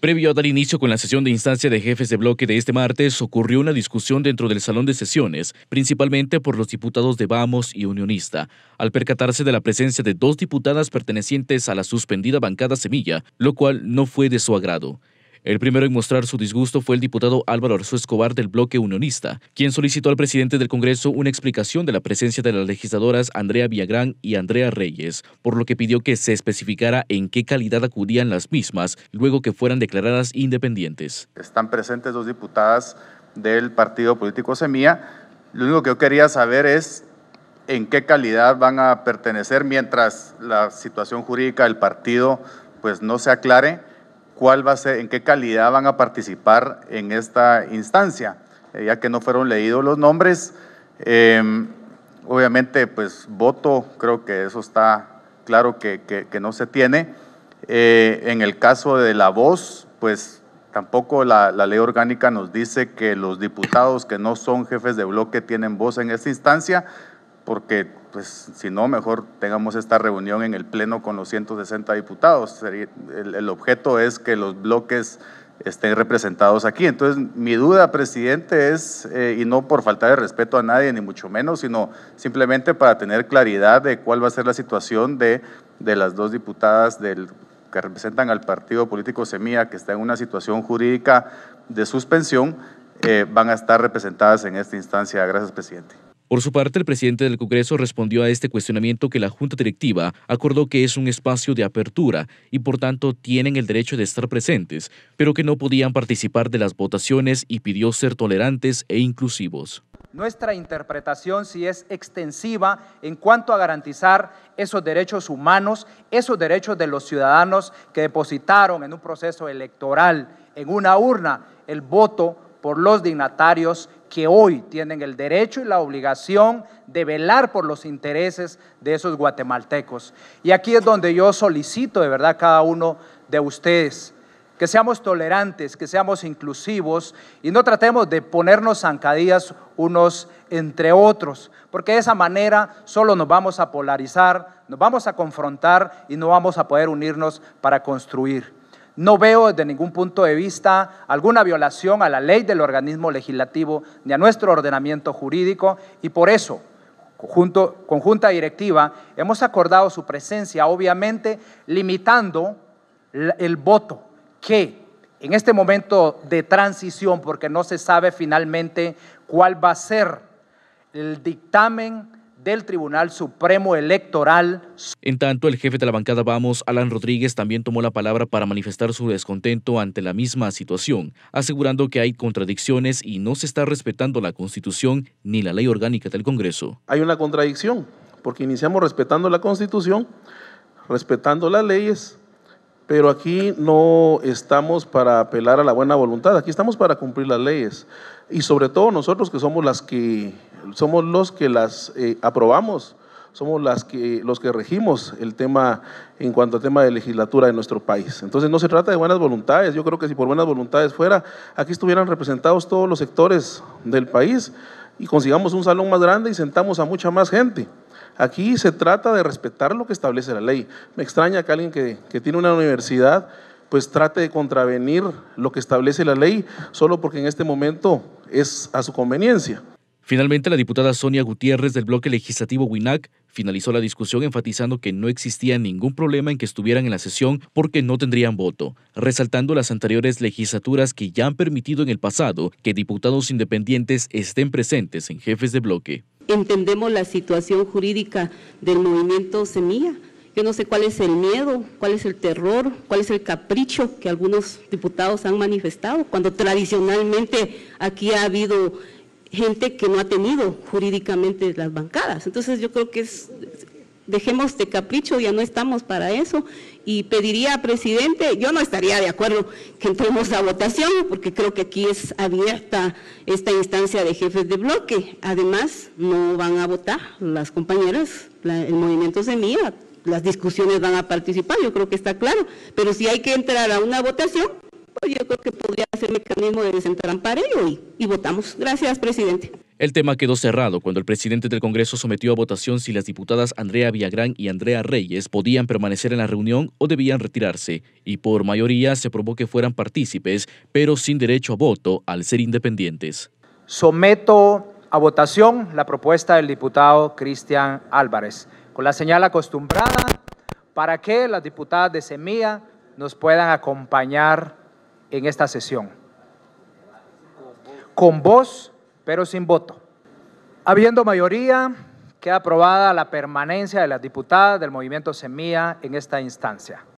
Previo al inicio con la sesión de instancia de jefes de bloque de este martes, ocurrió una discusión dentro del salón de sesiones, principalmente por los diputados de Vamos y Unionista. Al percatarse de la presencia de dos diputadas pertenecientes a la suspendida bancada Semilla, lo cual no fue de su agrado. El primero en mostrar su disgusto fue el diputado Álvaro Arzú Escobar del bloque unionista, quien solicitó al presidente del Congreso una explicación de la presencia de las legisladoras Andrea Villagrán y Andrea Reyes, por lo que pidió que se especificara en qué calidad acudían las mismas luego que fueran declaradas independientes. Están presentes dos diputadas del partido político Semilla. Lo único que yo quería saber es en qué calidad van a pertenecer mientras la situación jurídica del partido pues no se aclare. ¿Cuál va a ser, en qué calidad van a participar en esta instancia? Ya que no fueron leídos los nombres, obviamente pues voto, creo que eso está claro que no se tiene. En el caso de la voz, pues tampoco la ley orgánica nos dice que los diputados que no son jefes de bloque tienen voz en esta instancia, porque pues si no, mejor tengamos esta reunión en el Pleno con los 160 diputados. El objeto es que los bloques estén representados aquí. Entonces, mi duda, presidente, es, y no por falta de respeto a nadie, ni mucho menos, sino simplemente para tener claridad de cuál va a ser la situación de las dos diputadas que representan al partido político Semilla, que está en una situación jurídica de suspensión, van a estar representadas en esta instancia. Gracias, presidente. Por su parte, el presidente del Congreso respondió a este cuestionamiento que la Junta Directiva acordó que es un espacio de apertura y por tanto tienen el derecho de estar presentes, pero que no podían participar de las votaciones y pidió ser tolerantes e inclusivos. Nuestra interpretación sí es extensiva en cuanto a garantizar esos derechos humanos, esos derechos de los ciudadanos que depositaron en un proceso electoral, en una urna, el voto por los dignatarios que hoy tienen el derecho y la obligación de velar por los intereses de esos guatemaltecos. Y aquí es donde yo solicito de verdad a cada uno de ustedes que seamos tolerantes, que seamos inclusivos y no tratemos de ponernos zancadillas unos entre otros, porque de esa manera solo nos vamos a polarizar, nos vamos a confrontar y no vamos a poder unirnos para construir. No veo desde ningún punto de vista alguna violación a la ley del organismo legislativo ni a nuestro ordenamiento jurídico y por eso, con Junta Directiva, hemos acordado su presencia, obviamente limitando el voto que en este momento de transición, porque no se sabe finalmente cuál va a ser el dictamen del Tribunal Supremo Electoral. En tanto, el jefe de la bancada Vamos, Alan Rodríguez, también tomó la palabra para manifestar su descontento ante la misma situación, asegurando que hay contradicciones y no se está respetando la Constitución ni la ley orgánica del Congreso. Hay una contradicción, porque iniciamos respetando la Constitución, respetando las leyes, pero aquí no estamos para apelar a la buena voluntad, aquí estamos para cumplir las leyes y sobre todo nosotros que somos los que las aprobamos, somos los que regimos el tema en cuanto al tema de legislatura de nuestro país. Entonces no se trata de buenas voluntades, yo creo que si por buenas voluntades fuera, aquí estuvieran representados todos los sectores del país y consigamos un salón más grande y sentamos a mucha más gente. Aquí se trata de respetar lo que establece la ley. Me extraña que alguien que tiene una universidad pues trate de contravenir lo que establece la ley solo porque en este momento es a su conveniencia. Finalmente, la diputada Sonia Gutiérrez del bloque legislativo WINAC finalizó la discusión enfatizando que no existía ningún problema en que estuvieran en la sesión porque no tendrían voto, resaltando las anteriores legislaturas que ya han permitido en el pasado que diputados independientes estén presentes en jefes de bloque. Entendemos la situación jurídica del movimiento Semilla. Yo no sé cuál es el miedo, cuál es el terror, cuál es el capricho que algunos diputados han manifestado, cuando tradicionalmente aquí ha habido gente que no ha tenido jurídicamente las bancadas. Entonces yo creo que dejemos de capricho, ya no estamos para eso. Y pediría al presidente, yo no estaría de acuerdo que entremos a votación, porque creo que aquí es abierta esta instancia de jefes de bloque. Además, no van a votar las compañeras, el movimiento Semilla, las discusiones van a participar, yo creo que está claro. Pero si hay que entrar a una votación, pues yo creo que podría ser mecanismo de desentramparello y votamos. Gracias, presidente. El tema quedó cerrado cuando el presidente del Congreso sometió a votación si las diputadas Andrea Villagrán y Andrea Reyes podían permanecer en la reunión o debían retirarse, y por mayoría se aprobó que fueran partícipes, pero sin derecho a voto al ser independientes. Someto a votación la propuesta del diputado Cristian Álvarez, con la señal acostumbrada para que las diputadas de Semilla nos puedan acompañar en esta sesión. Con voz, pero sin voto. Habiendo mayoría, queda aprobada la permanencia de las diputadas del Movimiento Semilla en esta instancia.